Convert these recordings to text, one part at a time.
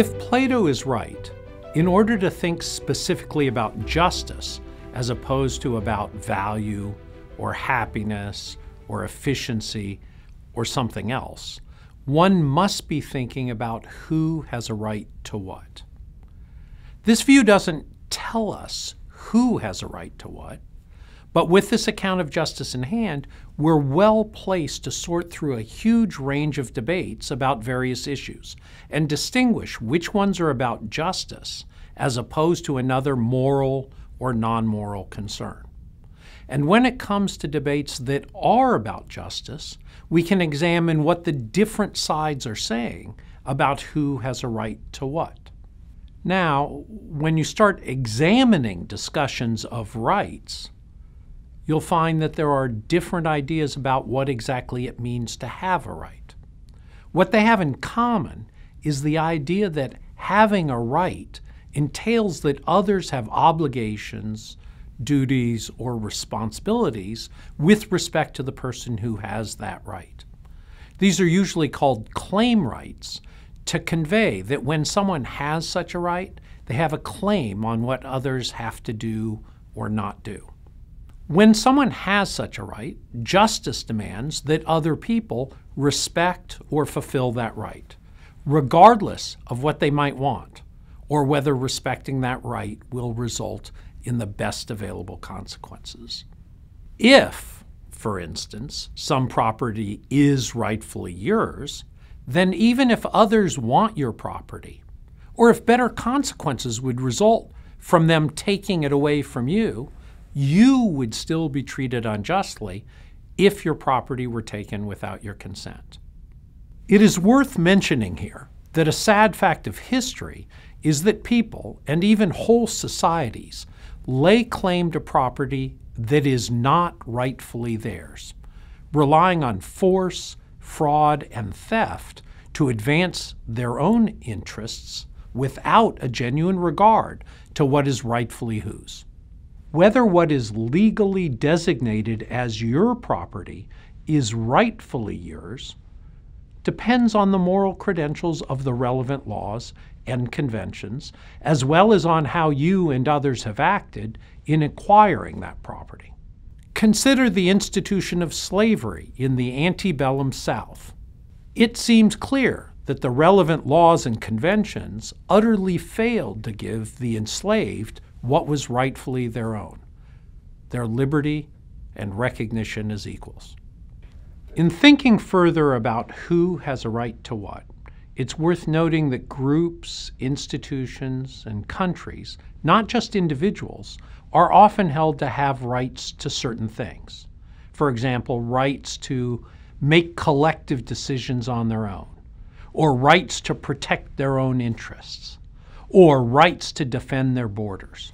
If Plato is right, in order to think specifically about justice, as opposed to about value or happiness or efficiency or something else, one must be thinking about who has a right to what. This view doesn't tell us who has a right to what, but with this account of justice in hand, we're well placed to sort through a huge range of debates about various issues and distinguish which ones are about justice as opposed to another moral or non-moral concern. And when it comes to debates that are about justice, we can examine what the different sides are saying about who has a right to what. Now, when you start examining discussions of rights, you'll find that there are different ideas about what exactly it means to have a right. What they have in common is the idea that having a right entails that others have obligations, duties, or responsibilities with respect to the person who has that right. These are usually called claim rights to convey that when someone has such a right, they have a claim on what others have to do or not do. When someone has such a right, justice demands that other people respect or fulfill that right, regardless of what they might want, or whether respecting that right will result in the best available consequences. If, for instance, some property is rightfully yours, then even if others want your property, or if better consequences would result from them taking it away from you, you would still be treated unjustly if your property were taken without your consent. It is worth mentioning here that a sad fact of history is that people, and even whole societies, lay claim to property that is not rightfully theirs, relying on force, fraud, and theft to advance their own interests without a genuine regard to what is rightfully whose. Whether what is legally designated as your property is rightfully yours depends on the moral credentials of the relevant laws and conventions, as well as on how you and others have acted in acquiring that property. Consider the institution of slavery in the antebellum South. It seems clear that the relevant laws and conventions utterly failed to give the enslaved what was rightfully their own, their liberty and recognition as equals. In thinking further about who has a right to what, it's worth noting that groups, institutions, and countries, not just individuals, are often held to have rights to certain things. For example, rights to make collective decisions on their own, or rights to protect their own interests, or rights to defend their borders.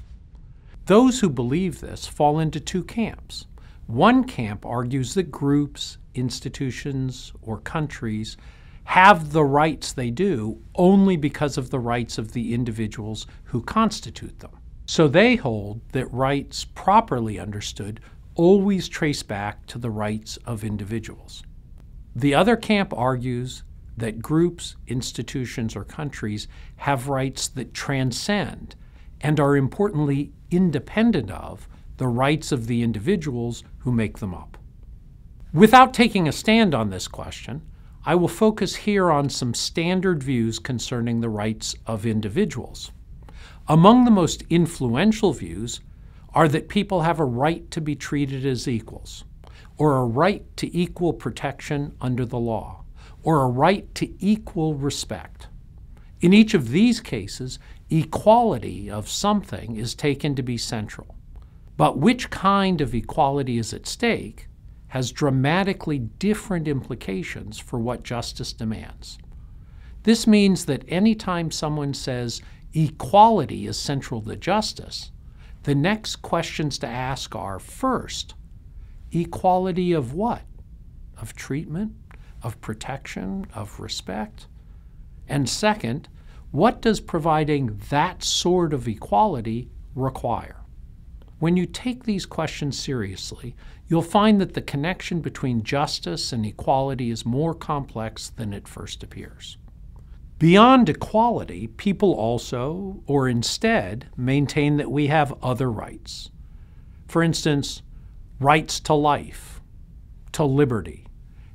Those who believe this fall into two camps. One camp argues that groups, institutions, or countries have the rights they do only because of the rights of the individuals who constitute them. So they hold that rights properly understood always trace back to the rights of individuals. The other camp argues that groups, institutions, or countries have rights that transcend and are importantly independent of the rights of the individuals who make them up. Without taking a stand on this question, I will focus here on some standard views concerning the rights of individuals. Among the most influential views are that people have a right to be treated as equals, or a right to equal protection under the law, or a right to equal respect. In each of these cases, equality of something is taken to be central. But which kind of equality is at stake has dramatically different implications for what justice demands. This means that any time someone says equality is central to justice, the next questions to ask are, first, equality of what? Of treatment? Of protection? Of respect? And second, what does providing that sort of equality require? When you take these questions seriously, you'll find that the connection between justice and equality is more complex than it first appears. Beyond equality, people also, or instead, maintain that we have other rights. For instance, rights to life, to liberty,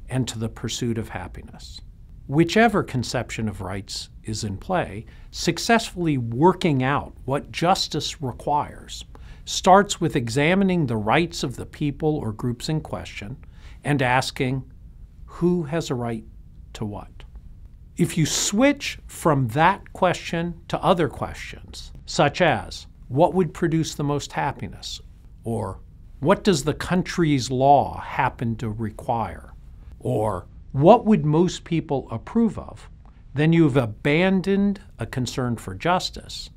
and to the pursuit of happiness. Whichever conception of rights is in play, successfully working out what justice requires starts with examining the rights of the people or groups in question and asking, who has a right to what? If you switch from that question to other questions, such as, what would produce the most happiness? Or, what does the country's law happen to require? Or, what would most people approve of? Then you've abandoned a concern for justice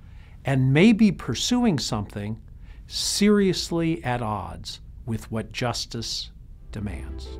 and may be pursuing something seriously at odds with what justice demands.